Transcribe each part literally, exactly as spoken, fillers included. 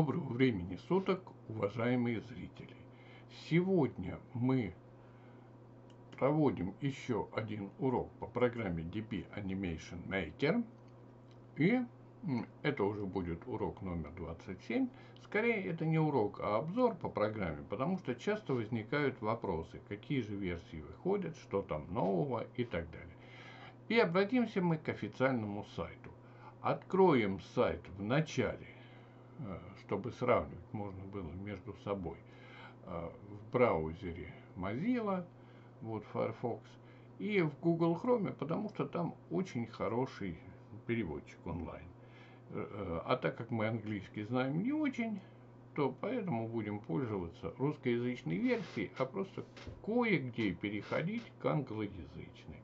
Доброго времени суток, уважаемые зрители! Сегодня мы проводим еще один урок по программе ди пи Animation Maker. И это уже будет урок номер двадцать семь. Скорее, это не урок, а обзор по программе, потому что часто возникают вопросы, какие же версии выходят, что там нового и так далее. И обратимся мы к официальному сайту. Откроем сайт в начале, чтобы сравнивать можно было между собой в браузере Mozilla, вот Firefox, и в Google Chrome, потому что там очень хороший переводчик онлайн. А так как мы английский знаем не очень, то поэтому будем пользоваться русскоязычной версией, а просто кое-где переходить к англоязычной.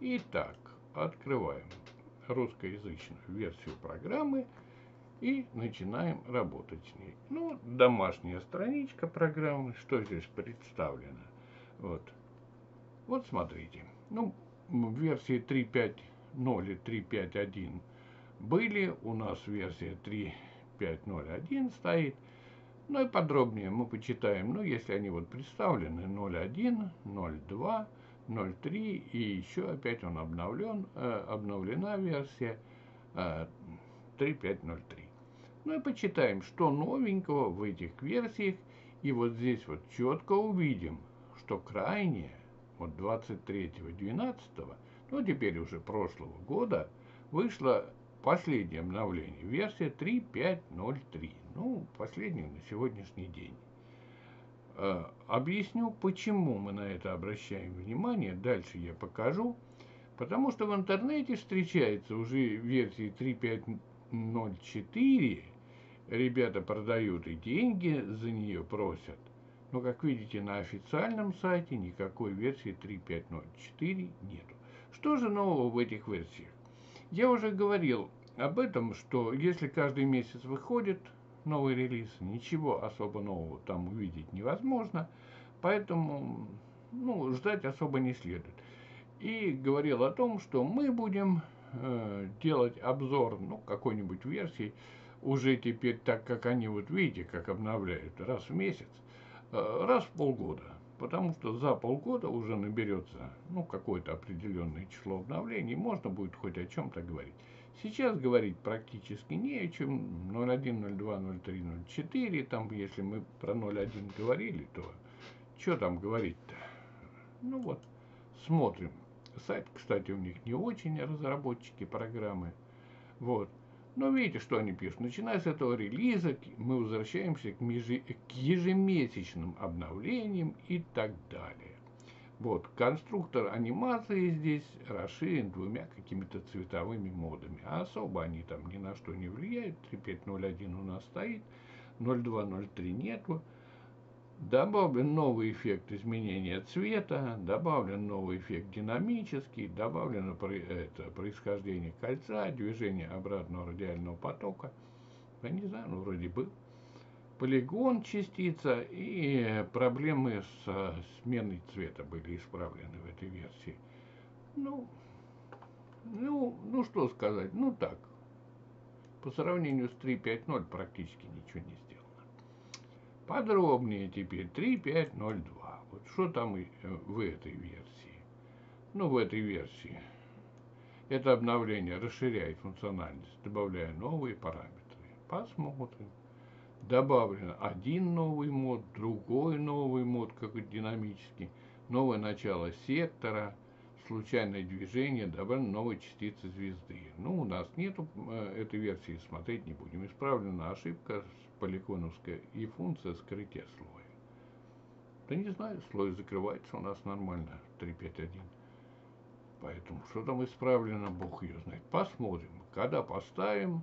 Итак, открываем русскоязычную версию программы и начинаем работать с ней. Ну, домашняя страничка программы, что здесь представлено. Вот, вот смотрите. Ну, версии три точка пять точка ноль и три точка пять точка один были. У нас версия три точка пять точка ноль точка один стоит. Ну и подробнее мы почитаем. Ну, если они вот представлены, ноль точка один, ноль точка два, ноль точка три, и еще опять он обновлен, э, обновлена версия э, три точка пять точка ноль точка три. Ну и почитаем, что новенького в этих версиях. И вот здесь вот четко увидим, что крайняя, вот двадцать третьего двенадцатого, ну теперь уже прошлого года, вышло последнее обновление, версия три точка пять точка ноль точка три. Ну, последнее на сегодняшний день. Объясню, почему мы на это обращаем внимание. Дальше я покажу. Потому что в интернете встречается уже версии три точка пять точка ноль точка четыре. Ребята продают и деньги за нее просят. Но, как видите, на официальном сайте никакой версии три точка пять точка ноль точка четыре нету. Что же нового в этих версиях? Я уже говорил об этом, что если каждый месяц выходит новый релиз, ничего особо нового там увидеть невозможно, поэтому ну, ждать особо не следует. И говорил о том, что мы будем э, делать обзор ну, какой-нибудь версии уже теперь, так как они, вот видите, как обновляют раз в месяц, э, раз в полгода, потому что за полгода уже наберется ну, какое-то определенное число обновлений, можно будет хоть о чем-то говорить. Сейчас говорить практически не о чем. ноль точка один, ноль точка два, ноль точка три, ноль точка четыре. Там, если мы про ноль точка один говорили, то что там говорить-то? Ну вот, смотрим. Сайт, кстати, у них не очень, разработчики программы. Вот. Но видите, что они пишут. Начиная с этого релиза, мы возвращаемся к, межи... к ежемесячным обновлениям и так далее. Вот, конструктор анимации здесь расширен двумя какими-то цветовыми модами. А особо они там ни на что не влияют. три точка пять точка ноль точка один у нас стоит. ноль точка два, ноль точка три нету. Добавлен новый эффект изменения цвета. Добавлен новый эффект динамический. Добавлено это, происхождение кольца. Движение обратного радиального потока. Я не знаю, ну вроде бы. Полигон частица и проблемы с сменой цвета были исправлены в этой версии. Ну, ну, ну что сказать, ну так. По сравнению с три точка пять точка ноль практически ничего не сделано. Подробнее теперь три точка пять точка ноль точка два. Вот что там и в этой версии. Ну, в этой версии это обновление расширяет функциональность, добавляя новые параметры. Посмотрим. Добавлено один новый мод, другой новый мод, какой-то динамический, новое начало сектора, случайное движение, добавлено новой частицы звезды. Ну, у нас нету э, этой версии, смотреть не будем. Исправлена ошибка поликоновская и функция скрытия слоя. Да не знаю, слой закрывается у нас нормально, три точка пять точка один. Поэтому что там исправлено, бог ее знает. Посмотрим, когда поставим,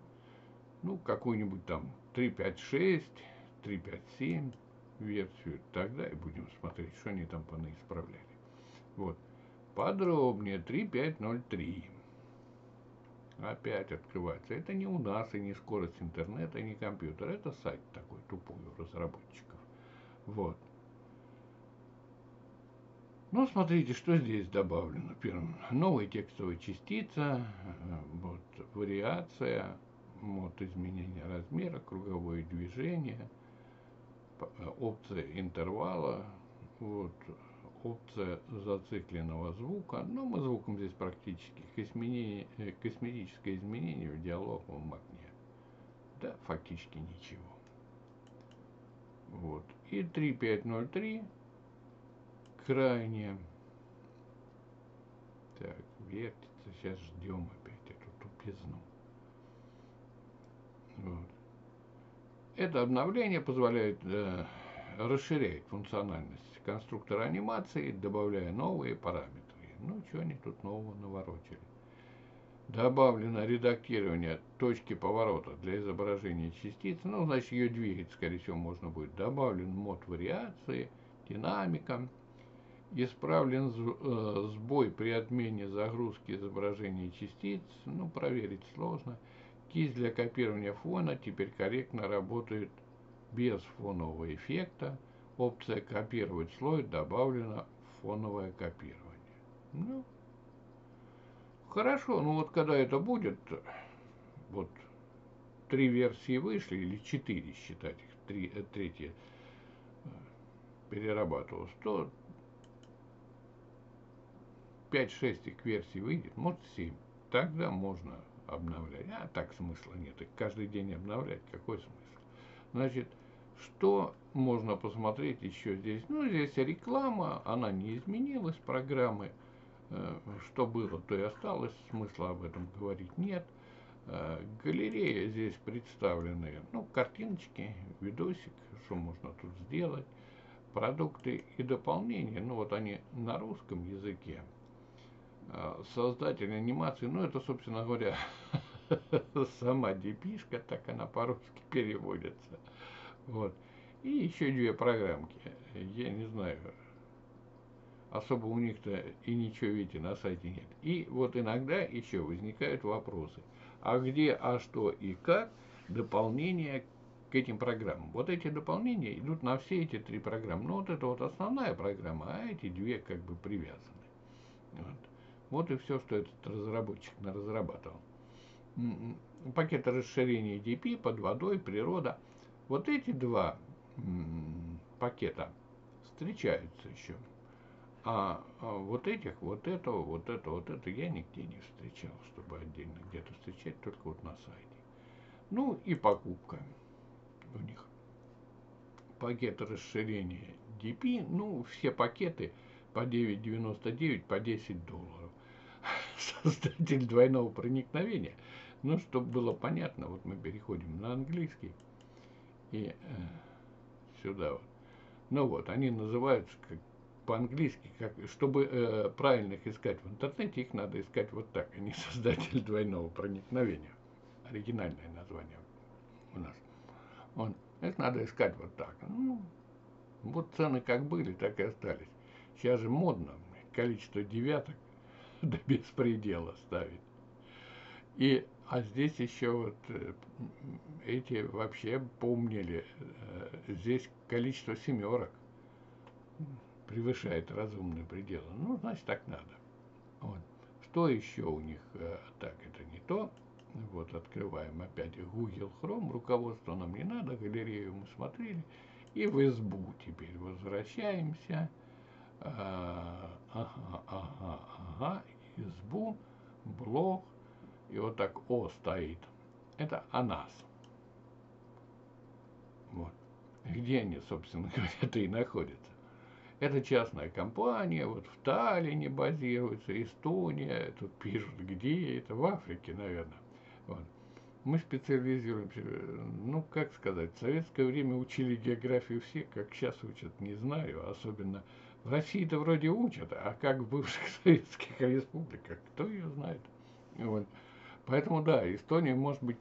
ну, какую-нибудь там три точка пять точка шесть, три точка пять точка семь версию, тогда и будем смотреть, что они там понаисправляли. Вот. Подробнее три точка пять точка ноль точка три. Опять открывается. Это не у нас, и не скорость интернета, и не компьютер. Это сайт такой тупой у разработчиков. Вот. Ну, смотрите, что здесь добавлено. Первым. Новая текстовая частица, вот, вариация, вот, изменение размера, круговое движение, опция интервала, вот, опция зацикленного звука. Но мы звуком здесь практически космени... косметическое изменение в диалоговом окне. Да, фактически ничего. Вот. И три пять ноль три крайне. Так, вертится. Сейчас ждем опять эту тупизну. Вот. Это обновление позволяет э, расширять функциональность конструктора анимации, добавляя новые параметры. Ну, что они тут нового наворотили? Добавлено редактирование точки поворота для изображения частиц. Ну, значит, ее двигать, скорее всего, можно будет. Добавлен мод вариации, динамика. Исправлен сбой при отмене загрузки изображения частиц. Ну, проверить сложно. Кисть для копирования фона теперь корректно работает без фонового эффекта. Опция «Копировать слой» добавлена фоновое копирование. Ну, хорошо, ну вот когда это будет, вот три версии вышли, или четыре считать их, три, третья перерабатывалась, то пять шесть версий выйдет, может семь, тогда можно обновлять. А так смысла нет, и каждый день обновлять, какой смысл? Значит, что можно посмотреть еще здесь? Ну, здесь реклама, она не изменилась, программы. Что было, то и осталось, смысла об этом говорить нет. Галерея, здесь представлены, ну, картиночки, видосик, что можно тут сделать, продукты и дополнения, ну, вот они на русском языке. Создатель анимации, ну, это, собственно говоря, сама ди пи-шка, так она по-русски переводится. Вот. И еще две программки, я не знаю... Особо у них-то и ничего, видите, на сайте нет. И вот иногда еще возникают вопросы. А где, а что и как дополнение к этим программам? Вот эти дополнения идут на все эти три программы. Ну, вот это вот основная программа, а эти две как бы привязаны. Вот, вот и все, что этот разработчик разрабатывал. Пакет расширения ди пи, под водой, природа. Вот эти два пакета встречаются еще. А вот этих, вот этого, вот этого, вот этого я нигде не встречал, чтобы отдельно где-то встречать, только вот на сайте. Ну и покупка у них. Пакет расширения ди пи, ну все пакеты по девять девяносто девять, по десять долларов. Создатель двойного проникновения. Ну, чтобы было понятно, вот мы переходим на английский и э, сюда вот. Ну вот, они называются как... по-английски, как, чтобы э, правильно их искать в интернете, их надо искать вот так, а не создатель двойного проникновения. Оригинальное название у нас. Он, их надо искать вот так. Ну, вот цены как были, так и остались. Сейчас же модно количество девяток до беспредела ставить. И, а здесь еще вот э, эти вообще помнили. Э, здесь количество семерок превышает разумные пределы. Ну, значит, так надо. Вот. Что еще у них? Так, это не то. Вот, открываем опять Google Chrome. Руководство нам не надо. Галерею мы смотрели. И в избу теперь возвращаемся. А, ага, ага, ага. Избу, блог. И вот так О стоит. Это АНАСС. Вот. Где они, собственно говоря, и находятся. Это частная компания, вот в Таллине базируется, Эстония, тут пишут, где это, в Африке, наверное. Вот. Мы специализируемся, ну, как сказать, в советское время учили географию все, как сейчас учат, не знаю, особенно в России-то вроде учат, а как в бывших советских республиках, кто ее знает. Вот. Поэтому, да, Эстония может быть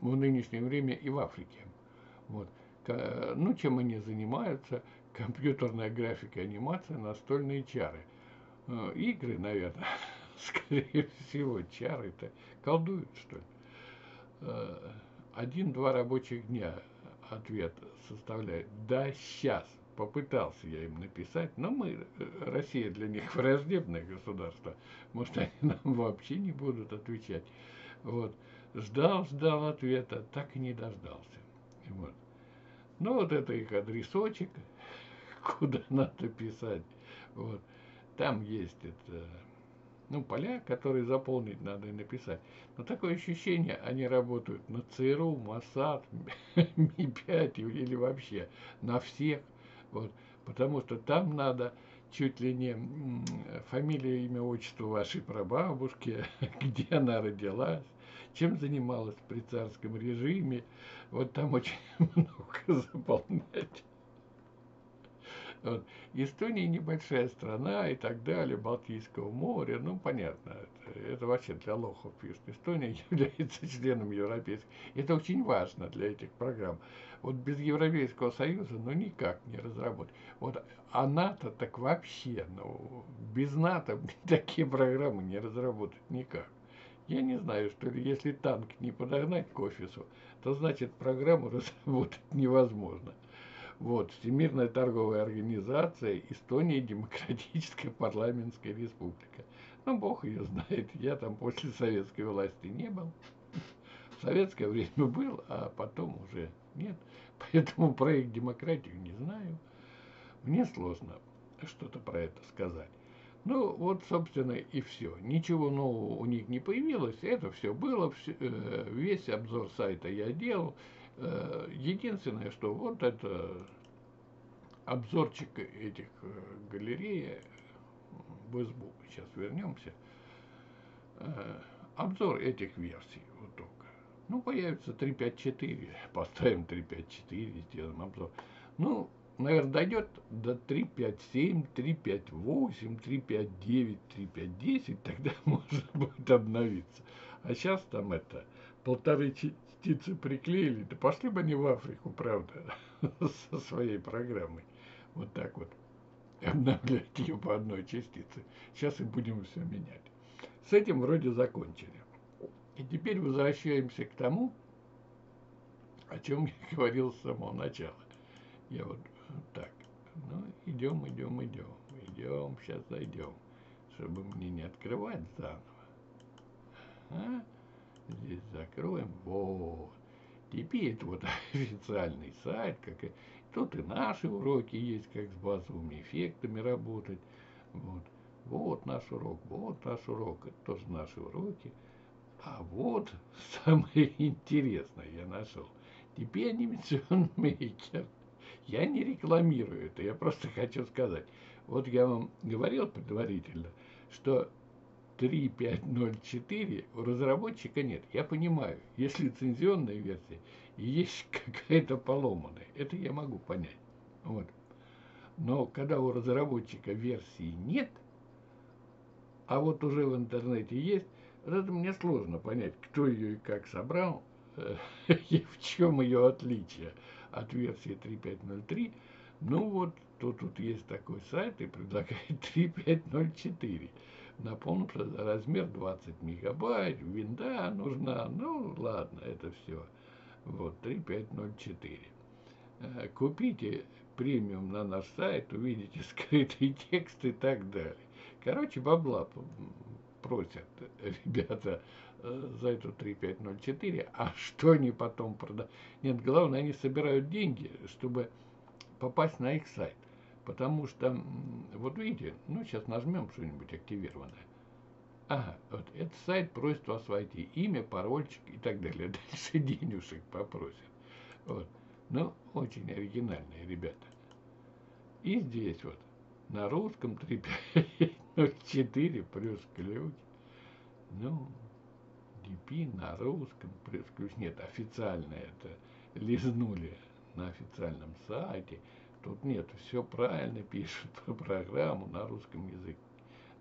в нынешнее время и в Африке. Вот. Ну, чем они занимаются... Компьютерная графика, анимация, настольные чары. Игры, наверное, скорее всего, чары-то колдуют, что ли. Один-два рабочих дня ответ составляет. Да, сейчас. Попытался я им написать, но мы, Россия для них враждебное государство. Может, они нам вообще не будут отвечать. Вот. Ждал, ждал ответа, так и не дождался. Вот. Ну, вот это их адресочек, куда надо писать. Вот. Там есть это, ну, поля, которые заполнить надо и написать. Но такое ощущение, они работают на ЦРУ, МОСАД, Ми пять или вообще на всех. Вот. Потому что там надо чуть ли не фамилия, имя, отчество вашей прабабушки, где она родилась, чем занималась при царском режиме. Вот там очень много заполнять. Вот. Эстония небольшая страна и так далее, Балтийского моря, ну понятно, это, это вообще для лохов пишут. Эстония является членом Европейского. Это очень важно для этих программ. Вот без Европейского Союза, ну никак не разработать. Вот, а НАТО так вообще, ну без НАТО такие программы не разработать никак. Я не знаю, что ли, если танк не подогнать к офису, то значит программу разработать невозможно. Вот, Всемирная торговая организация, Эстония, Демократическая парламентская республика. Ну, бог ее знает, я там после советской власти не был. В советское время был, а потом уже нет. Поэтому проект демократию не знаю. Мне сложно что-то про это сказать. Ну, вот, собственно, и все. Ничего нового у них не появилось. Это все было. Все, э, весь обзор сайта я делал. Единственное, что вот это обзорчик этих галерей в СБУ. Сейчас вернемся. Обзор этих версий. Вот только. Ну, появится три пять четыре. Поставим три пять четыре, сделаем обзор. Ну, наверное, дойдет до три пять семь, три пять восемь, три пять девять, три пять десять. Тогда можно будет обновиться. А сейчас там это полторы частицы приклеили, да пошли бы они в Африку, правда, со своей программой. Вот так вот обновлять ее по одной частице. Сейчас и будем все менять. С этим вроде закончили. И теперь возвращаемся к тому, о чем я говорил с самого начала. Я вот так, ну, идем, идем, идем, идем, сейчас зайдем, чтобы мне не открывать заново. А? Здесь закроем. Вот. Теперь это вот официальный сайт. Как и... Тут и наши уроки есть, как с базовыми эффектами работать. Вот. Вот наш урок, вот наш урок. Это тоже наши уроки. А вот самое интересное я нашел. Теперь анимационный мейкер. Я не рекламирую это, я просто хочу сказать. Вот я вам говорил предварительно, что три пять ноль четыре у разработчика нет. Я понимаю, есть лицензионная версия и есть какая-то поломанная. Это я могу понять. Вот. Но когда у разработчика версии нет, а вот уже в интернете есть, вот это мне сложно понять, кто ее и как собрал, и в чем ее отличие от версии три пять ноль три. Ну вот, тут вот есть такой сайт и предлагает три пять ноль четыре. На полном размер двадцать мегабайт, винда нужна, ну ладно, это все. Вот, три пять ноль четыре. Купите премиум на наш сайт, увидите скрытые тексты и так далее. Короче, бабла просят ребята за эту три пять ноль четыре, а что они потом продают? Нет, главное, они собирают деньги, чтобы попасть на их сайт. Потому что, вот видите, ну сейчас нажмем что-нибудь активированное. Ага, вот этот сайт просит вас войти. Имя, парольчик и так далее. Дальше денежек попросят. Вот. Ну, очень оригинальные ребята. И здесь вот на русском три пять ноль четыре плюс ключ. Ну, ди пи на русском плюс ключ. Нет, официально это лизнули на официальном сайте. Тут нет, все правильно пишут про программу на русском языке.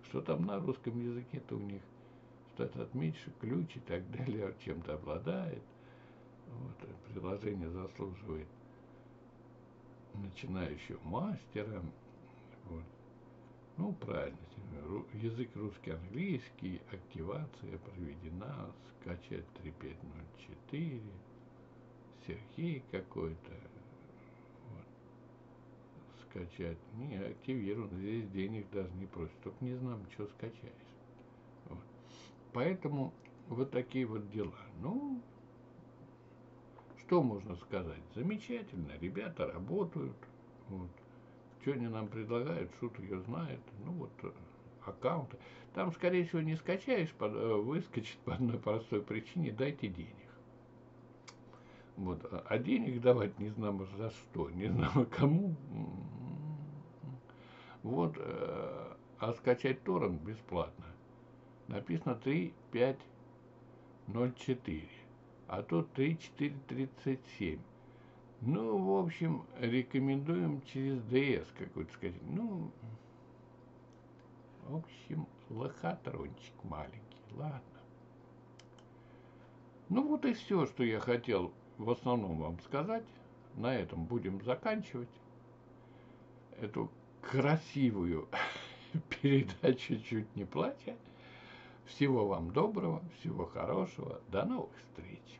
Что там на русском языке-то у них? Что-то отмечу, ключ и так далее, чем-то обладает. Вот, приложение заслуживает начинающего мастера. Вот. Ну, правильно. Язык русский-английский, активация проведена, скачать три пять ноль четыре, Сергей какой-то. Скачать. Не, активирован. Здесь денег даже не просит. Только не знаю, что скачаешь. Вот. Поэтому Вот такие вот дела. Ну, что можно сказать? Замечательно, ребята работают. Вот. Что они нам предлагают, шут ее знает. Ну вот, аккаунты. Там, скорее всего, не скачаешь, под, выскочит по одной простой причине: дайте денег. Вот. А денег давать не знамо за что, не знамо кому. Вот. А скачать торрент бесплатно. Написано три пять ноль четыре, а тут три четыре тридцать семь. Ну, в общем, рекомендуем через ди эс какой-то сказать. Ну, в общем, лохотрончик маленький, ладно. Ну, вот и все, что я хотел в основном вам сказать. На этом будем заканчивать эту красивую передачу «Чуть не плача». Всего вам доброго, всего хорошего, до новых встреч!